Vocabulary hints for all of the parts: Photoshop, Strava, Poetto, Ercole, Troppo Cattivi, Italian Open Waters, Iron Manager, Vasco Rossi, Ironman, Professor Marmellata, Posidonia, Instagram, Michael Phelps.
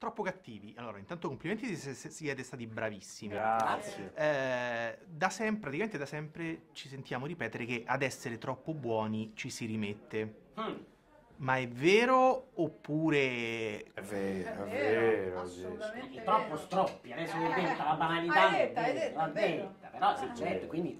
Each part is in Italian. Troppo Cattivi. Allora, intanto complimenti, siete stati bravissimi. Grazie. Da sempre, praticamente da sempre, ci sentiamo ripetere che ad essere troppo buoni ci si rimette. Ma è vero oppure... È vero, è vero. Assolutamente troppo stroppi, adesso diventa la banalità. L'ha detta, però sì, certo, quindi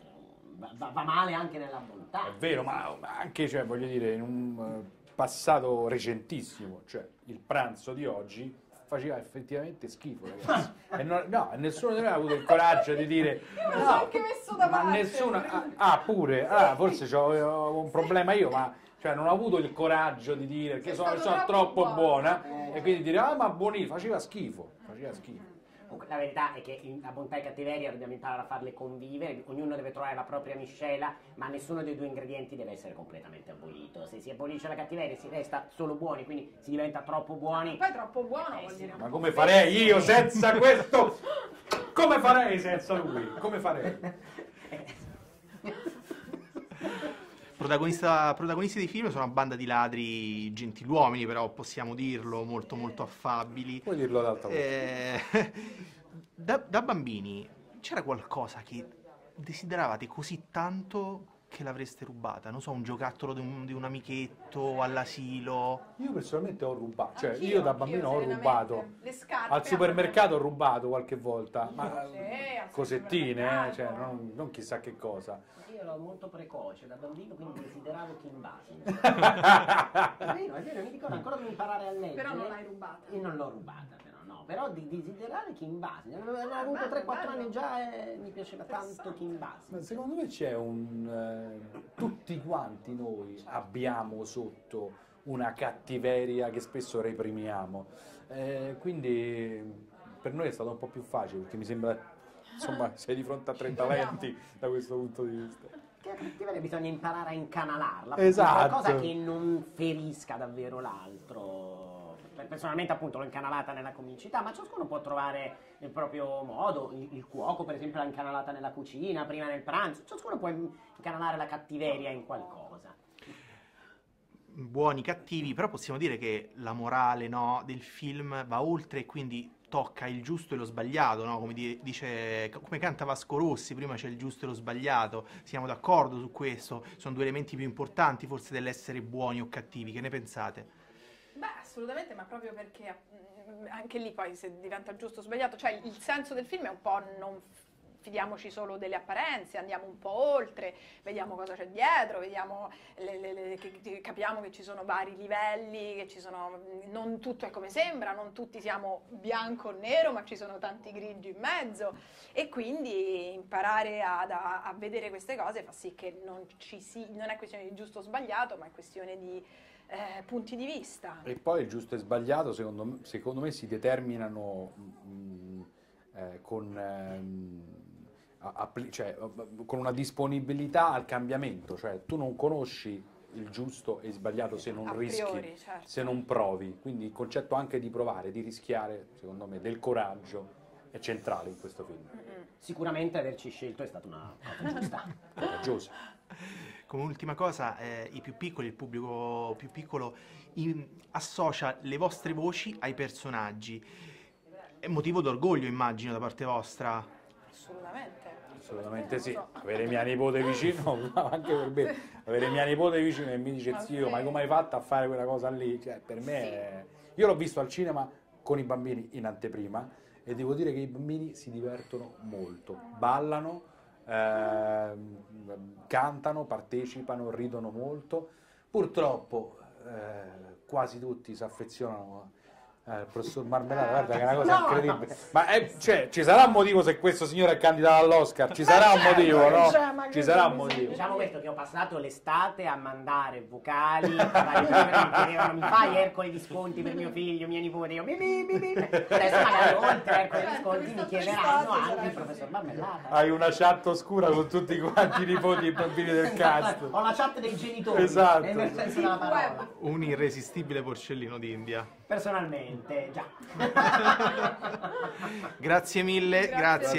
va male anche nella bontà. È vero, ma anche, cioè, voglio dire, in un passato recentissimo, cioè il pranzo di oggi faceva effettivamente schifo, ragazzi. E nessuno di noi ha avuto il coraggio di dire... Io me l'ho anche messo da parte. Ma nessuno... forse c'ho un problema io, ma... Cioè non ho avuto il coraggio di dire che sono una persona troppo buona e quindi dire ma buoni, faceva schifo. Comunque la verità è che la bontà e cattiveria dobbiamo imparare a farle convivere, ognuno deve trovare la propria miscela, ma nessuno dei due ingredienti deve essere completamente abolito. Se si abolisce la cattiveria si resta solo buoni, quindi si diventa troppo buoni. Poi troppo buono vuol dire... Ma come farei io senza questo? Come farei senza lui? Come farei? Protagonisti dei film sono una banda di ladri gentiluomini, però possiamo dirlo, molto molto affabili. Puoi dirlo ad alta voce. Da bambini c'era qualcosa che desideravate così tanto che l'avreste rubata? Non so, un giocattolo di un amichetto all'asilo? Io personalmente ho rubato, cioè io da bambino ho rubato. Le scarpe. Al supermercato ho rubato qualche volta, ma cosettine, cioè non chissà che cosa. Io ero molto precoce da bambino, quindi desideravo che invasi. È vero, mi ricordo ancora di imparare a leggere. Però non l'hai rubata. Io non l'ho rubata, però. Però di desiderare Kim Basic, avevo avuto 3-4 anni già e mi piaceva tanto Kim Basic. Ma secondo me c'è un... tutti quanti noi abbiamo sotto una cattiveria che spesso reprimiamo, quindi per noi è stato un po' più facile, perché mi sembra, insomma, sei di fronte a 30 talenti da questo punto di vista. Che cattiveria bisogna imparare a incanalarla, qualcosa che non ferisca davvero l'altro. Personalmente appunto l'ho incanalata nella comicità, ma ciascuno può trovare il proprio modo. Il cuoco per esempio l'ha incanalata nella cucina, prima nel pranzo, ciascuno può incanalare la cattiveria in qualcosa. Buoni, cattivi, però possiamo dire che la morale del film va oltre e quindi tocca il giusto e lo sbagliato, come dice, come canta Vasco Rossi, prima c'è il giusto e lo sbagliato, siamo d'accordo su questo, sono due elementi più importanti forse dell'essere buoni o cattivi, che ne pensate? Beh, assolutamente, ma proprio perché anche lì poi se diventa giusto o sbagliato, cioè il senso del film è un po' non fidiamoci solo delle apparenze, andiamo un po' oltre, vediamo cosa c'è dietro, vediamo capiamo che ci sono vari livelli, che ci sono, non tutto è come sembra, non tutti siamo bianco o nero, ma ci sono tanti grigi in mezzo, e quindi imparare a vedere queste cose fa sì che non è questione di giusto o sbagliato, ma è questione di punti di vista. E poi il giusto e sbagliato secondo me si determinano con una disponibilità al cambiamento, cioè tu non conosci il giusto e il sbagliato se non rischi, certo. Se non provi, quindi il concetto anche di provare, di rischiare, secondo me, del coraggio è centrale in questo film. Sicuramente averci scelto è stata una cosa giusta, coraggiosa. Come ultima cosa, i più piccoli, il pubblico più piccolo associa le vostre voci ai personaggi. È motivo d'orgoglio, immagino, da parte vostra. Assolutamente sì. Avere mia nipote vicino, anche per me, avere mia nipote vicino e mi dice zio, ma come hai fatto a fare quella cosa lì? Cioè, per me, io l'ho visto al cinema con i bambini in anteprima e devo dire che i bambini si divertono molto, ballano, cantano, partecipano, ridono molto. Purtroppo quasi tutti si affezionano al professor Marmellata, guarda che è una cosa incredibile. Ma cioè, ci sarà un motivo se questo signore è candidato all'Oscar? Ci sarà un motivo, no? Ci sarà un motivo. Diciamo questo, che ho passato l'estate a mandare vocali, mi fai Ercole Visconti per mio figlio, mia nipote, io adesso magari oltre Ercole Visconti mi chiederanno anche il professor Marmellata. Hai una chat oscura con tutti quanti i nipoti e bambini del cast. Ho la chat dei genitori, nel senso della parola. Un irresistibile porcellino d'India. Personalmente. Già. Grazie mille, grazie,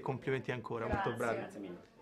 complimenti ancora, molto bravi. Grazie mille.